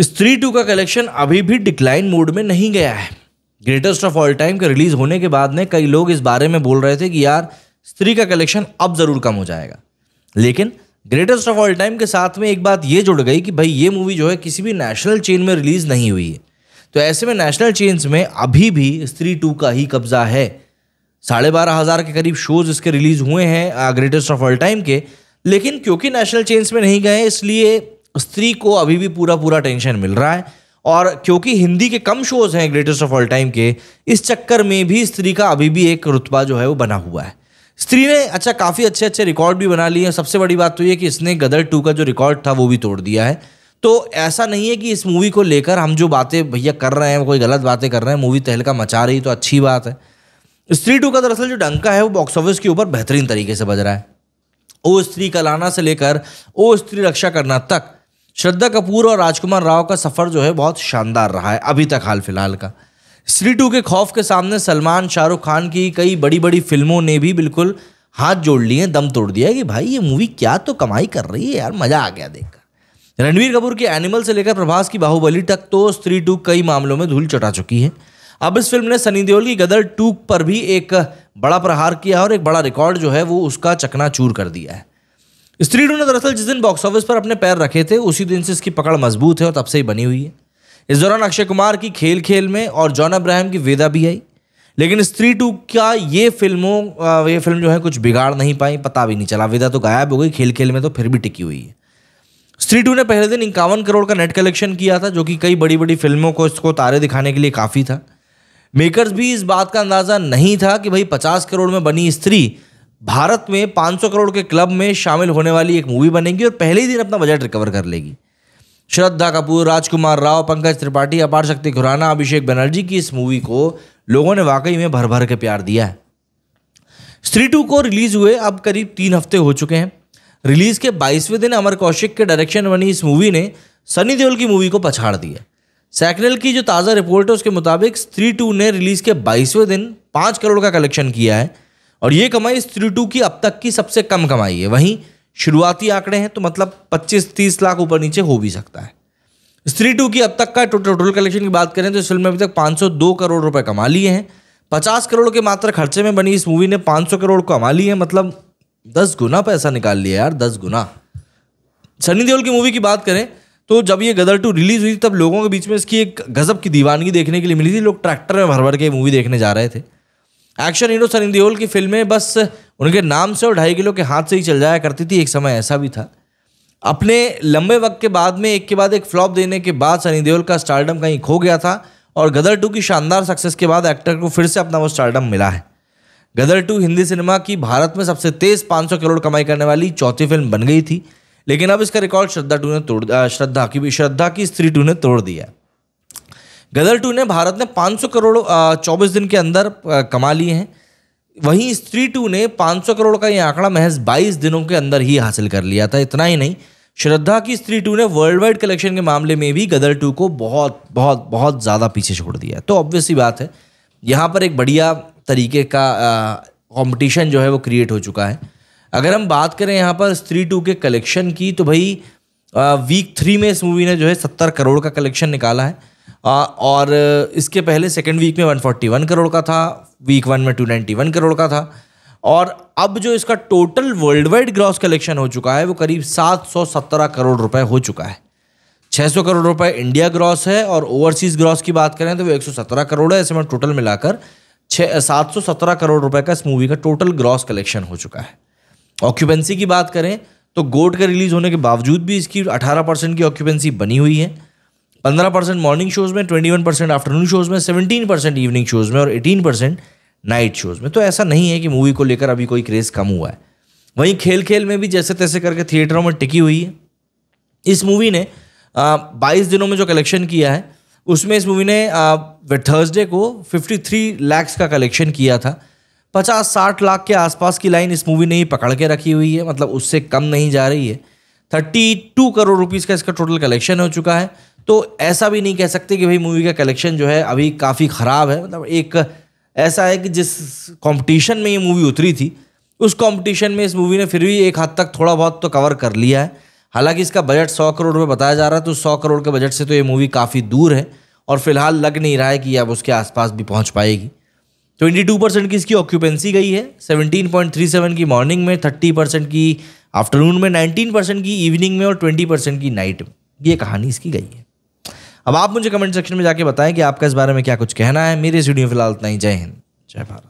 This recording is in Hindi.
स्त्री 2 का कलेक्शन अभी भी डिक्लाइन मोड में नहीं गया है। ग्रेटेस्ट ऑफ ऑल टाइम के रिलीज होने के बाद में कई लोग इस बारे में बोल रहे थे कि यार स्त्री का कलेक्शन अब ज़रूर कम हो जाएगा, लेकिन ग्रेटेस्ट ऑफ ऑल टाइम के साथ में एक बात ये जुड़ गई कि भाई ये मूवी जो है किसी भी नेशनल चेन में रिलीज़ नहीं हुई है, तो ऐसे में नेशनल चेन्स में अभी भी स्त्री 2 का ही कब्जा है। 12,500 के करीब शोज़ इसके रिलीज़ हुए हैं ग्रेटेस्ट ऑफ ऑल टाइम के, लेकिन क्योंकि नेशनल चेन्स में नहीं गए इसलिए स्त्री को अभी भी पूरा टेंशन मिल रहा है, और क्योंकि हिंदी के कम शोज़ हैं ग्रेटेस्ट ऑफ ऑल टाइम के, इस चक्कर में भी स्त्री का अभी भी एक रुतबा जो है वो बना हुआ है। स्त्री ने काफ़ी अच्छे रिकॉर्ड भी बना लिए हैं। सबसे बड़ी बात तो ये कि इसने गदर 2 का जो रिकॉर्ड था वो भी तोड़ दिया है। तो ऐसा नहीं है कि इस मूवी को लेकर हम जो बातें भैया कर रहे हैं वो कोई गलत बातें कर रहे हैं, मूवी तहलका मचा रही तो अच्छी बात है। स्त्री 2 का दरअसल जो डंका है वो बॉक्स ऑफिस के ऊपर बेहतरीन तरीके से बज रहा है। ओ स्त्री कलाना से लेकर ओ स्त्री रक्षा करना तक श्रद्धा कपूर और राजकुमार राव का सफ़र जो है बहुत शानदार रहा है अभी तक हाल फिलहाल का। स्त्री 2 के खौफ के सामने सलमान शाहरुख खान की कई बड़ी फिल्मों ने भी बिल्कुल हाथ जोड़ लिए, दम तोड़ दिया कि भाई ये मूवी क्या तो कमाई कर रही है यार, मज़ा आ गया देखकर। रणबीर कपूर के एनिमल से लेकर प्रभास की बाहुबली तक तो स्त्री 2 कई मामलों में धूल चटा चुकी है। अब इस फिल्म ने सनी देओल की गदर 2 पर भी एक बड़ा प्रहार किया और एक बड़ा रिकॉर्ड जो है वो उसका चकनाचूर कर दिया है। स्त्री 2 ने दरअसल जिस दिन बॉक्स ऑफिस पर अपने पैर रखे थे उसी दिन से इसकी पकड़ मजबूत है और तब से ही बनी हुई है। इस दौरान अक्षय कुमार की खेल खेल में और जॉन अब्राहम की वेदा भी आई, लेकिन स्त्री 2 क्या ये फिल्म जो है कुछ बिगाड़ नहीं पाई, पता भी नहीं चला। वेदा तो गायब हो गई, खेल खेल में तो फिर भी टिकी हुई है। स्त्री 2 ने पहले दिन 51 करोड़ का नेट कलेक्शन किया था, जो कि कई बड़ी फिल्मों को इसको तारे दिखाने के लिए काफ़ी था। मेकर्स भी इस बात का अंदाज़ा नहीं था कि भाई 50 करोड़ में बनी स्त्री भारत में 500 करोड़ के क्लब में शामिल होने वाली एक मूवी बनेगी और पहले ही दिन अपना बजट रिकवर कर लेगी। श्रद्धा कपूर, राजकुमार राव, पंकज त्रिपाठी, अपारशक्ति खुराना, अभिषेक बनर्जी की इस मूवी को लोगों ने वाकई में भर के प्यार दिया है। स्त्री 2 को रिलीज़ हुए अब करीब 3 हफ्ते हो चुके हैं। रिलीज़ के 22वें दिन अमर कौशिक के डायरेक्शन बनी इस मूवी ने सनी देओल की मूवी को पछाड़ दिया। सैकनल की जो ताज़ा रिपोर्ट है उसके मुताबिक स्त्री 2 ने रिलीज़ के 22वें दिन 5 करोड़ का कलेक्शन किया है और ये कमाई स्त्री 2 की अब तक की सबसे कम कमाई है। वहीं शुरुआती आंकड़े हैं तो मतलब 25-30 लाख ऊपर नीचे हो भी सकता है। स्त्री 2 की अब तक का टोटल कलेक्शन की बात करें तो इस फिल्म में अभी तक 502 करोड़ रुपए कमा लिए हैं। 50 करोड़ के मात्र खर्चे में बनी इस मूवी ने 500 करोड़ कमा लिए हैं, मतलब 10 गुना पैसा निकाल लिया यार, 10 गुना। सनी देओल की मूवी की बात करें तो जब ये गदर 2 रिलीज़ हुई तब लोगों के बीच में इसकी एक गजब की दीवानगी देखने के लिए मिली थी। लोग ट्रैक्टर में भर के मूवी देखने जा रहे थे। एक्शन हीरो सनी देओल की फिल्में बस उनके नाम से और 2.5 किलो के हाथ से ही चल जाया करती थी। एक समय ऐसा भी था। अपने लंबे वक्त के बाद में एक के बाद एक फ्लॉप देने के बाद सनी देओल का स्टारडम कहीं खो गया था और गदर 2 की शानदार सक्सेस के बाद एक्टर को फिर से अपना वो स्टारडम मिला है। गदर 2 हिंदी सिनेमा की भारत में सबसे तेज़ 500 करोड़ कमाई करने वाली चौथी फिल्म बन गई थी, लेकिन अब इसका रिकॉर्ड श्रद्धा की स्त्री 2 ने तोड़ दिया। गदर 2 ने भारत में 500 करोड़ 24 दिन के अंदर कमा लिए हैं, वहीं स्त्री 2 ने 500 करोड़ का ये आंकड़ा महज 22 दिनों के अंदर ही हासिल कर लिया था। इतना ही नहीं, श्रद्धा की स्त्री 2 ने वर्ल्ड वाइड कलेक्शन के मामले में भी गदर 2 को बहुत ज़्यादा पीछे छोड़ दिया। तो ऑब्वियस सी बात है, यहाँ पर एक बढ़िया तरीके का कॉम्पिटिशन जो है वो क्रिएट हो चुका है। अगर हम बात करें यहाँ पर स्त्री 2 के कलेक्शन की तो भाई वीक 3 में इस मूवी ने जो है 70 करोड़ का कलेक्शन निकाला है और इसके पहले सेकंड वीक में 141 करोड़ का था, वीक 1 में 291 करोड़ का था, और अब जो इसका total world wide gross collection हो चुका है वो करीब 717 करोड़ रुपए हो चुका है। 600 करोड़ रुपए इंडिया ग्रॉस है और ओवरसीज़ ग्रॉस की बात करें तो वो 117 करोड़ है। ऐसे में टोटल मिलाकर 717 करोड़ रुपए का इस मूवी का टोटल ग्रॉस कलेक्शन हो चुका है। ऑक्यूपेंसी की बात करें तो गोट के रिलीज़ होने के बावजूद भी इसकी 18% की ऑक्यूपेंसी बनी हुई है। 15% मॉर्निंग शोज़ में, 21% आफ्टरनून शोज़ में, 17% इवनिंग शोज़ में और 18% नाइट शोज़ में। तो ऐसा नहीं है कि मूवी को लेकर अभी कोई क्रेज़ कम हुआ है। वहीं खेल खेल में भी जैसे तैसे करके थिएटरों में टिकी हुई है। इस मूवी ने 22 दिनों में जो कलेक्शन किया है उसमें इस मूवी ने थर्सडे को 53 लाख का कलेक्शन किया था। 50-60 लाख के आसपास की लाइन इस मूवी ने ही पकड़ के रखी हुई है, मतलब उससे कम नहीं जा रही है। 32 करोड़ रुपीज़ का इसका टोटल कलेक्शन हो चुका है। तो ऐसा भी नहीं कह सकते कि भाई मूवी का कलेक्शन जो है अभी काफ़ी ख़राब है। मतलब एक ऐसा है कि जिस कंपटीशन में ये मूवी उतरी थी उस कंपटीशन में इस मूवी ने फिर भी एक हद तक थोड़ा बहुत तो कवर कर लिया है। हालांकि इसका बजट 100 करोड़ में बताया जा रहा है, तो 100 करोड़ के बजट से तो ये मूवी काफ़ी दूर है और फिलहाल लग नहीं रहा है कि अब उसके आसपास भी पहुंच पाएगी। 22% की इसकी ऑक्यूपेंसी गई है, 17.37 की मॉर्निंग में, 30% की आफ्टरनून में, 19% की इवनिंग में और 20% की नाइट में। ये कहानी इसकी गई है। अब आप मुझे कमेंट सेक्शन में जाके बताएं कि आपका इस बारे में क्या कुछ कहना है। मेरे इस वीडियो में फिलहाल इतना ही। जय हिंद, जय भारत।